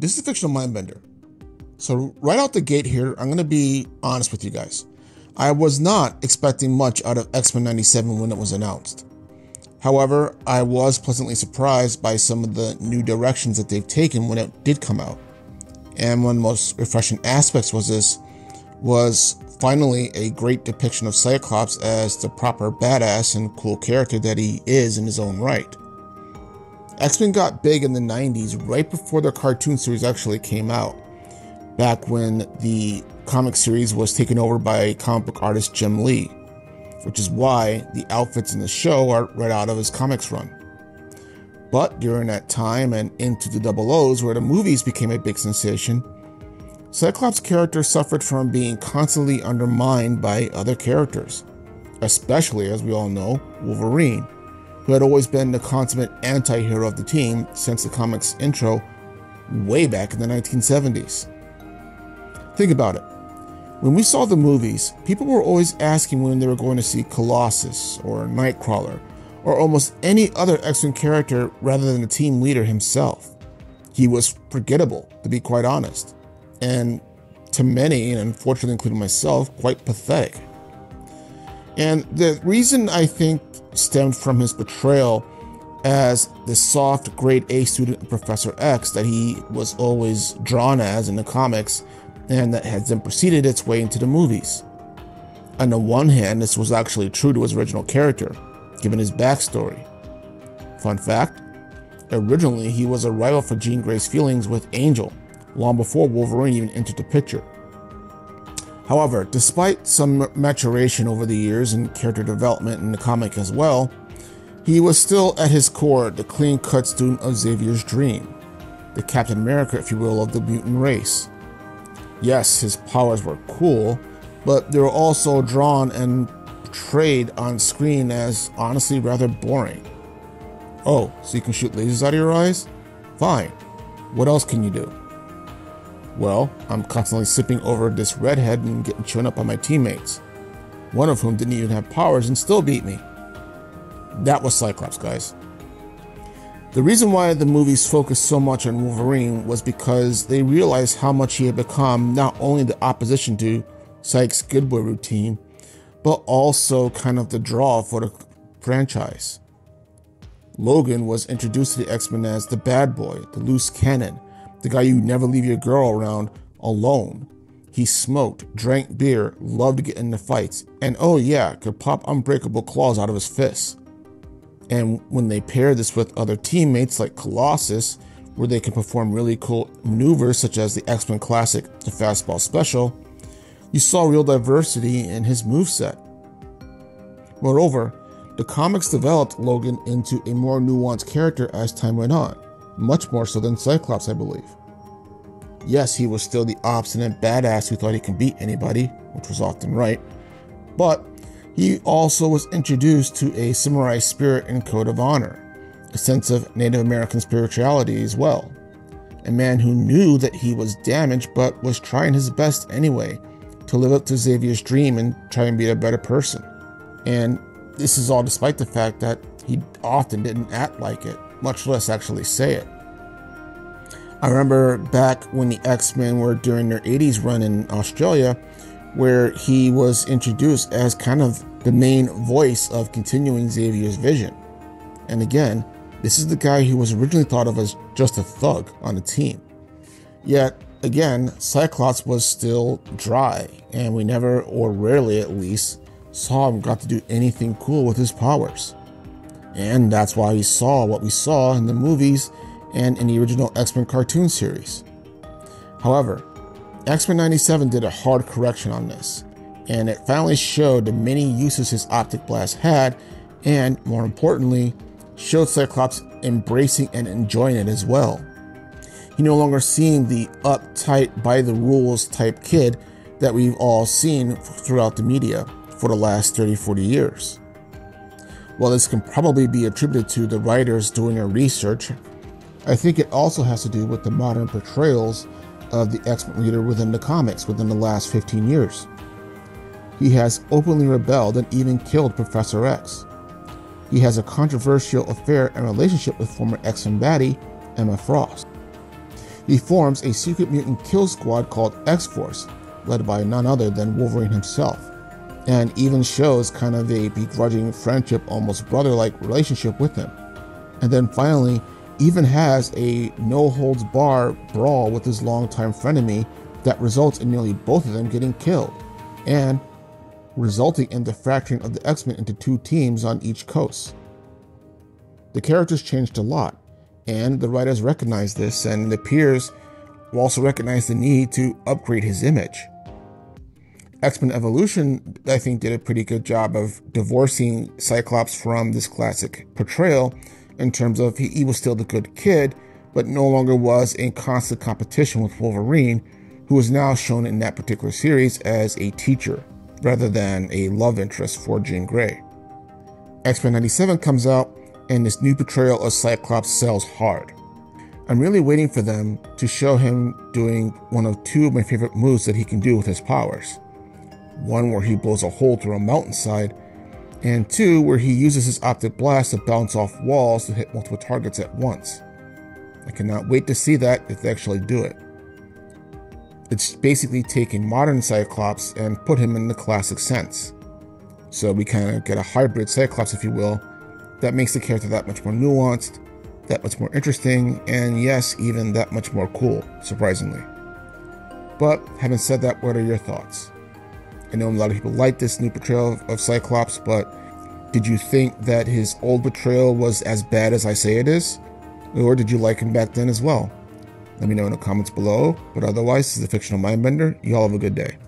This is Fictional Mindbender. So right out the gate here, I'm going to be honest with you guys. I was not expecting much out of X-Men 97 when it was announced. However, I was pleasantly surprised by some of the new directions that they've taken when it did come out. And one of the most refreshing aspects was this was finally a great depiction of Cyclops as the proper badass and cool character that he is in his own right. X-Men got big in the 90s right before their cartoon series actually came out, back when the comic series was taken over by comic book artist Jim Lee, which is why the outfits in the show are right out of his comics run. But during that time and into the 00s, where the movies became a big sensation, Cyclops' character suffered from being constantly undermined by other characters, especially, as we all know, Wolverine, who had always been the consummate anti-hero of the team since the comics intro way back in the 1970s. Think about it. When we saw the movies, people were always asking when they were going to see Colossus or Nightcrawler or almost any other X-Men character rather than the team leader himself. He was forgettable, to be quite honest, and to many, and unfortunately including myself, quite pathetic. And the reason I think stemmed from his portrayal as the soft grade A student of Professor X that he was always drawn as in the comics, and that has then proceeded its way into the movies. On the one hand, this was actually true to his original character, given his backstory. Fun fact, originally he was a rival for Jean Grey's feelings with Angel, long before Wolverine even entered the picture. However, despite some maturation over the years in character development in the comic as well, he was still at his core the clean-cut student of Xavier's dream, the Captain America, if you will, of the mutant race. Yes, his powers were cool, but they were also drawn and portrayed on screen as honestly rather boring. Oh, so you can shoot lasers out of your eyes? Fine. What else can you do? Well, I'm constantly sipping over this redhead and getting chewed up by my teammates, one of whom didn't even have powers and still beat me. That was Cyclops, guys. The reason why the movies focused so much on Wolverine was because they realized how much he had become not only the opposition to Sykes' good boy routine, but also kind of the draw for the franchise. Logan was introduced to the X-Men as the bad boy, the loose cannon, the guy you never leave your girl around alone. He smoked, drank beer, loved to get into fights, and oh yeah, could pop unbreakable claws out of his fists. And when they pair this with other teammates like Colossus, where they can perform really cool maneuvers such as the X-Men Classic, the Fastball Special, you saw real diversity in his moveset. Moreover, the comics developed Logan into a more nuanced character as time went on, much more so than Cyclops, I believe. Yes, he was still the obstinate badass who thought he could beat anybody, which was often right, but he also was introduced to a samurai spirit and code of honor, a sense of Native American spirituality as well, a man who knew that he was damaged but was trying his best anyway to live up to Xavier's dream and try and be a better person. And this is all despite the fact that he often didn't act like it, much less actually say it. I remember back when the X-Men were during their 80s run in Australia, where he was introduced as kind of the main voice of continuing Xavier's vision. And again, this is the guy who was originally thought of as just a thug on the team. Yet again, Cyclops was still dry, and we never, or rarely at least, saw him got to do anything cool with his powers. And that's why we saw what we saw in the movies and in the original X-Men cartoon series. However, X-Men 97 did a hard correction on this, and it finally showed the many uses his optic blast had, and more importantly, showed Cyclops embracing and enjoying it as well. He no longer seemed the uptight, by-the-rules type kid that we've all seen throughout the media for the last 30-40 years. While this can probably be attributed to the writers doing their research, I think it also has to do with the modern portrayals of the X-Men leader within the comics within the last 15 years. He has openly rebelled and even killed Professor X. He has a controversial affair and relationship with former X-Men baddie, Emma Frost. He forms a secret mutant kill squad called X-Force, led by none other than Wolverine himself, and even shows kind of a begrudging friendship, almost brother-like relationship with him. And then finally, even has a no-holds-bar brawl with his longtime frenemy that results in nearly both of them getting killed, and resulting in the fracturing of the X-Men into two teams on each coast. The characters changed a lot, and the writers recognized this, and the peers also recognized the need to upgrade his image. X-Men Evolution, I think, did a pretty good job of divorcing Cyclops from this classic portrayal in terms of he was still the good kid, but no longer was in constant competition with Wolverine, who is now shown in that particular series as a teacher rather than a love interest for Jean Grey. X-Men 97 comes out, and this new portrayal of Cyclops sells hard. I'm really waiting for them to show him doing one of two of my favorite moves that he can do with his powers. One where he blows a hole through a mountainside, and two where he uses his optic blast to bounce off walls to hit multiple targets at once. I cannot wait to see that if they actually do it. It's basically taking modern Cyclops and put him in the classic sense. So we kind of get a hybrid Cyclops, if you will, that makes the character that much more nuanced, that much more interesting, and yes, even that much more cool, surprisingly. But having said that, what are your thoughts? I know a lot of people like this new portrayal of Cyclops, but did you think that his old portrayal was as bad as I say it is? Or did you like him back then as well? Let me know in the comments below, but otherwise, this is the Fictional Mindbender. Y'all have a good day.